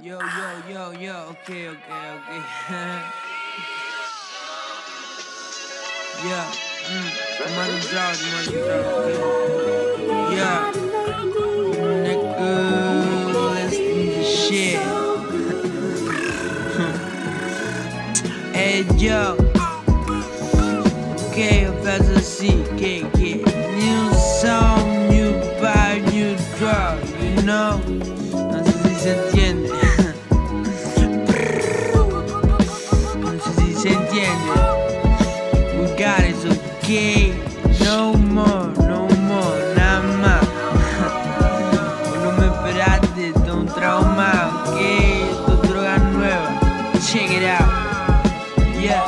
Yo, okay. Yeah, I'm out of drought, yeah, nigga, listen to shit. Hey, yo, okay, I'm about to see, can't get new song, new vibe, new drug, you know? No sé si se entiende. God is okay, no more, nada más. No me esperaste, de un trauma, ok, esto es droga nueva, check it out, yeah. Yeah.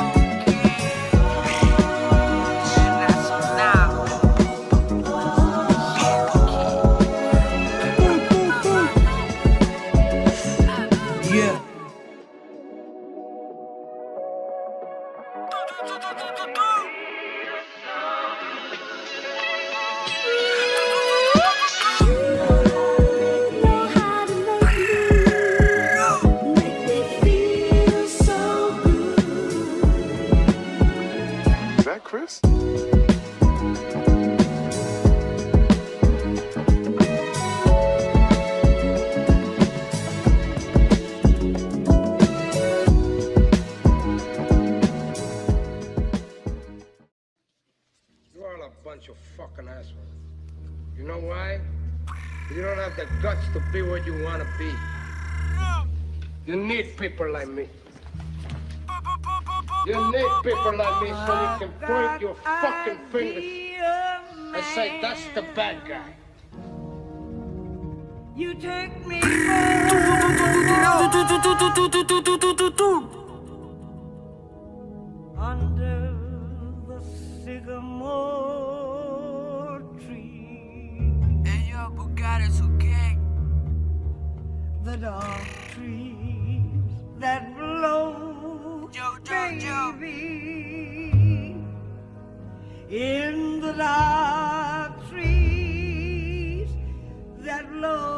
Chris? You are a bunch of fucking assholes. You know why? You don't have the guts to be what you want to be. You need people like me. You need people like me so you can point your fucking fingers and say, that's the bad guy. You take me under the sycamore tree. And your Bugatti is okay. The dark trees that blow. Baby, in the dark trees that blow,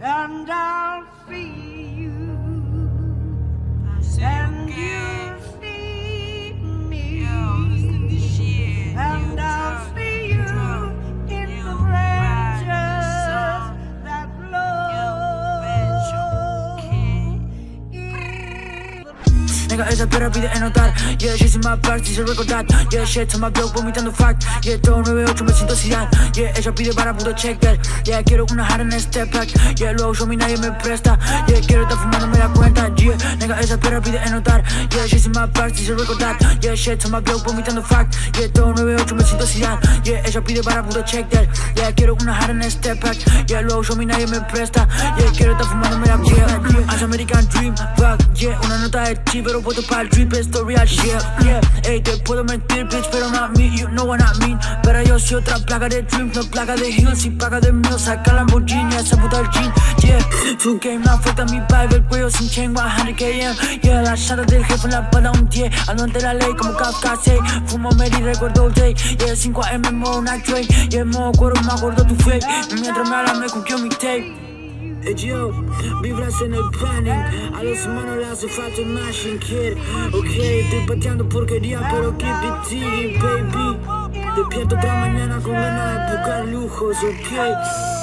and I'll see you, and you'll see me, and I'll see. Esa perra pide anotar. Yeah, she's in my party, se recordar. Yeah, shit to my blog, vomitando fact. Yeah, todo 98 me siento ansiedad. Yeah, ella pide para punto check that. Yeah, quiero una jara en este pack. Yeah, luego yo mi nadie me presta. Yeah, quiero estar fumando, me la cuenta. Yeah, nega, esa perra pide anotar. Yeah, she's in my party, se recordar. Yeah, shit to my blog, vomitando fact. Yeah, todo 98 me siento ansiedad. Yeah, ella pide para punto check that. Yeah, quiero una jara en este pack. Yeah, luego yo mi nadie me presta. Yeah, quiero estar fumando, me la cuenta. Yeah, as American dream, fuck. Yeah, una nota de chi, pero puedo para el drip, esto real shit, yeah. Ey, te puedo mentir, bitch, pero not me, you know what I mean. Pero yo soy otra plaga de dreams, no plaga de heels. Si paga de mío, saca la Lamborghini, esa puta el jean, yeah. Tu game no afecta mi vibe, el cuello sin chain, 100 km. Yeah, la shada del jefe en la espalda, un 10. Ando ante la ley como Kafka 6. Fumo Mary, recuerdo el day. Yeah, 5 AM, me muevo una tray. Yeah, modo cuero, me acuerdo tu fake. Mientras me habla, me cuqueó mi tape. Yo, vibras en el panic. A los humanos le hace falta un machine, kid. Ok, estoy pateando porquería, pero keep it tiggy, baby. Despierto otra mañana con ganas de buscar lujos, ok.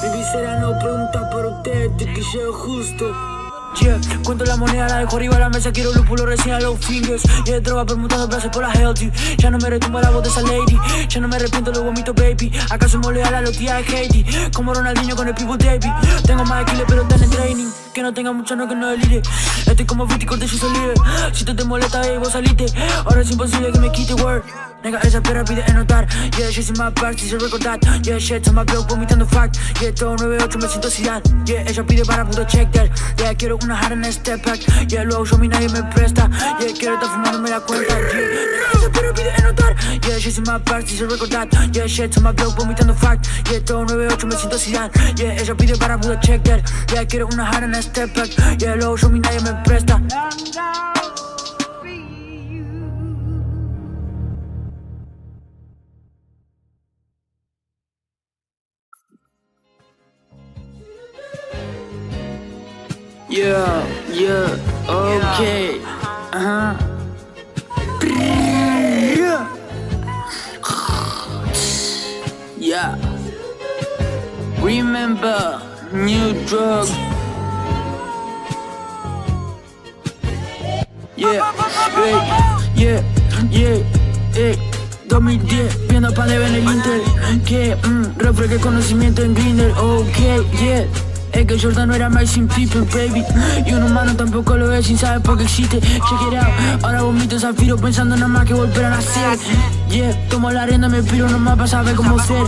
Mi visera no pregunta por usted, te quilleo justo. Yeah, cuento la moneda, la dejo arriba de la mesa. Quiero lúpulo recién a los fingers. Yeah, droga permutando brazos por la healthy. Ya no me retumba la voz de esa lady. Ya no me arrepiento, lo vomito, baby. ¿Acaso me leal a los días de Haiti? Como Ronaldinho con el People David. Tengo más de kill, pero están en training. Que no tenga mucho, no que no delire. Estoy como Viti Cortés, yo soy libre. Si tú te molesta, baby, vos saliste. Ahora es imposible que me quite word. Nega, esa perra pide anotar. Yeah, she's in my party, se recordar. Yeah, shit to my blog, vomitando fact. Yeah, todo 98 me siento ansiedad. Yeah, ella pide para punto check that. Yeah, quiero una jara en este pack. Yeah, luego yo mi nadie me presta. Yeah, quiero estar fumando, me la cuenta. Yeah, nega, esa perra pide anotar. Yeah, she's in my party, se recordar. Yeah, shit to my blog, vomitando fact. Yeah, todo 98 me siento ansiedad. Yeah, ella pide para punto check that. Yeah, quiero una jara en este pack. Yeah, luego yo mi nadie me presta. Okay. Yeah. Remember, new drug. Yeah, yeah, yeah, yeah. 2010, viendo pa' de en el Inter. Que, refresqué conocimiento en Grindr. Okay, yeah. Es que Jordan no era más sin people, baby. Y un humano tampoco lo es sin saber por qué existe. Check it out. Ahora vomito zafiro pensando nada más que volver a nacer. Yeah, tomo la arena, me piro nomás para saber cómo ser.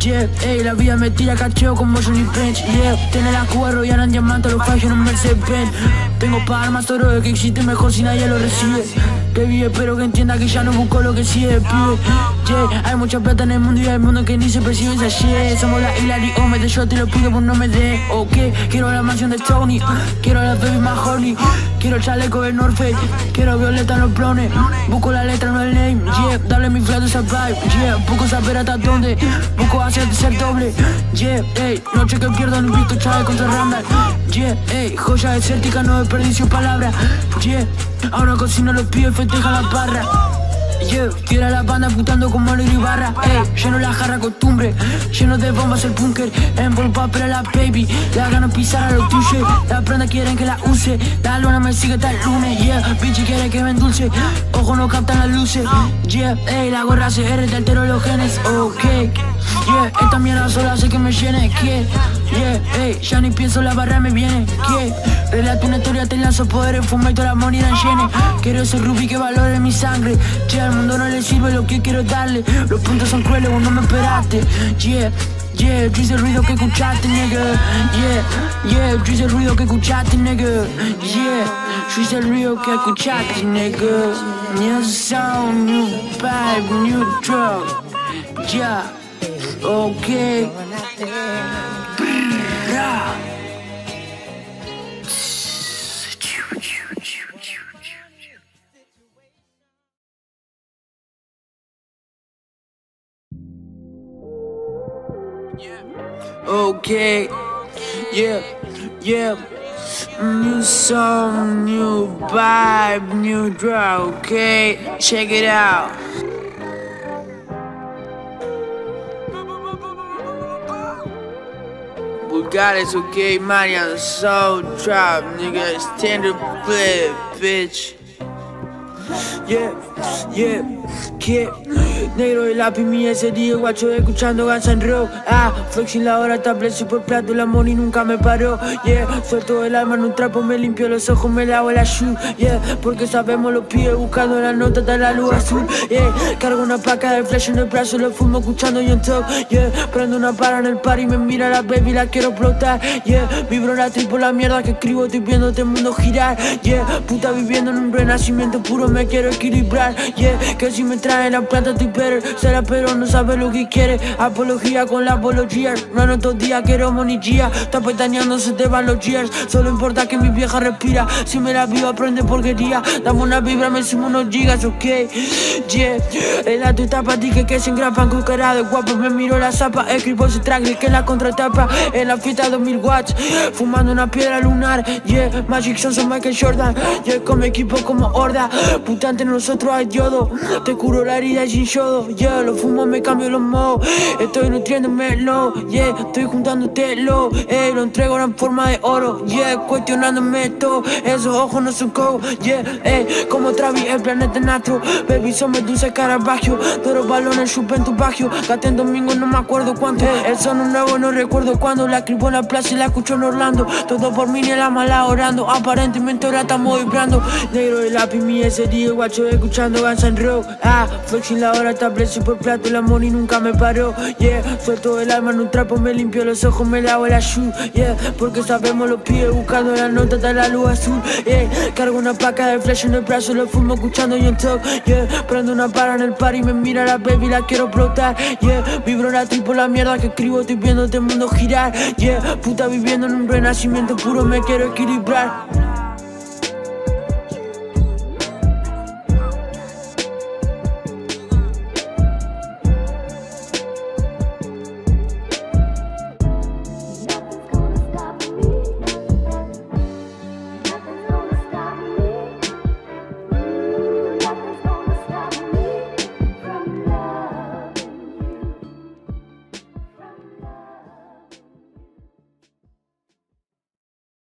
Yeah, ey, la vida me tira cacheo como Johnny Bench. Yeah, tener las cubas y en diamante, los fallos en un Mercedes-Benz. Tengo pa' armas todo lo que existe, mejor si nadie lo recibe. Que vive, pero que entienda que ya no busco lo que sigue, pibe. Yeah, hay mucha plata en el mundo y hay mundo que ni se percibe esa shit. Somos la Hillary, o me de yo te lo pido por no me de. Okay, quiero la mansión de Tony, quiero la baby más horny. Quiero el chaleco del North Face, quiero violeta en los blones. Busco la letra, no el name, yeah, dale mi flat esa vibe. Yeah, busco saber hasta dónde, busco hacerte ser doble. Yeah, ey, noche que pierdo no visto Chávez contra Randall. Yeah, ey, joya escéptica, no desperdicio palabras. Yeah, ahora cocino los pibes, festeja la barra. Yeah, fiera la banda putando como Lili Barra. Ey, lleno la jarra costumbre, lleno de bombas el búnker. Envolpa para la baby, la gano pisar a los tuyos. Las prendas quieren que la use, la luna me sigue hasta el lunes. Yeah, bitch quiere que me endulce, ojos no captan las luces. Yeah, ey, la gorra CR te altero los genes. Okay, yeah, esta mierda sola hace que me llene. Que, yeah, ey, ya ni pienso la barra me viene. Que, relato una historia, te lanzo poderes, fuma y toda la moneda llene. Quiero ser rubí que valore mi sangre. Yeah, al mundo no le sirve lo que quiero darle. Los puntos son crueles, vos no me esperaste. Yeah, yeah, yo hice el ruido que escuchaste, nigga. Yeah, yeah, yo hice el ruido que escuchaste, nigga. Yeah, yo hice el ruido que escuchaste, nigga. New sound, new vibe, new drug. Yeah, okay. Okay, yeah, yeah. New song, new vibe, new draw, okay? Check it out. Bulgaris, okay, Marian, Soultrap, nigga, standard play, bitch. Yeah, yeah, que negro de lápiz mi ese día guacho escuchando Guns N' Roses. Ah, flexing la hora establece por plato, la money nunca me paró. Yeah, suelto el alma en un trapo, me limpio los ojos, me lavo la shoe. Yeah, porque sabemos los pies buscando la nota hasta la luz azul. Yeah, cargo una paca de flash en el brazo, lo fumo escuchando y en top. Yeah, prendo una para en el par y me mira la baby, la quiero explotar. Yeah, vibro la trip por la mierda que escribo, estoy viendo este mundo girar. Yeah, puta viviendo en un renacimiento puro, me quiero equilibrar, yeah, que si me traen la plata estoy better, será pero no sabe lo que quiere, apología con la apología, no en estos días quiero monigía, está pestañando se te van los years, solo importa que mi vieja respira, si me la vivo aprende porquería, dame una vibra, me sumo unos gigas, ok, yeah, el ato está pa' ti que se engrapan con cara de guapo, me miro la zapa, escribo ese track, que la contratapa, en la fiesta 2000 watts, fumando una piedra lunar, yeah, Magic Johnson, Michael Jordan, yeah, con mi equipo como horda, puta, entre nosotros hay diodo. Te curo la herida sin yodo. Yeah, lo fumo, me cambio los modos. Estoy nutriéndome low. Yeah, estoy juntándote low. Lo entrego en forma de oro. Yeah, cuestionándome todo. Esos ojos no son co. Yeah, como Travis, el planeta nato. Baby, son Medusa, Caravaggio. Toro balones, chupen en tu bagio. Gaté en domingo, no me acuerdo cuánto. El son nuevo, no recuerdo cuándo. La escribo en la plaza y la escucho en Orlando. Todo por mí, ni la mala orando. Aparentemente ahora estamos vibrando. Negro de lápiz, mi ese día guacho escuchando Guns N' Roses. Ah, flexing la hora establece por plato, la money nunca me paró. Yeah, suelto el alma en un trapo, me limpio los ojos, me lavo la shoe. Yeah, porque sabemos los pies buscando la nota hasta la luz azul. Yeah, cargo una paca de flash en el brazo, lo fumo escuchando y en top. Yeah, prendo una para en el par y me mira la baby, la quiero explotar. Yeah, vibro la trip por la mierda que escribo, estoy viendo este mundo girar. Yeah, puta viviendo en un renacimiento puro, me quiero equilibrar.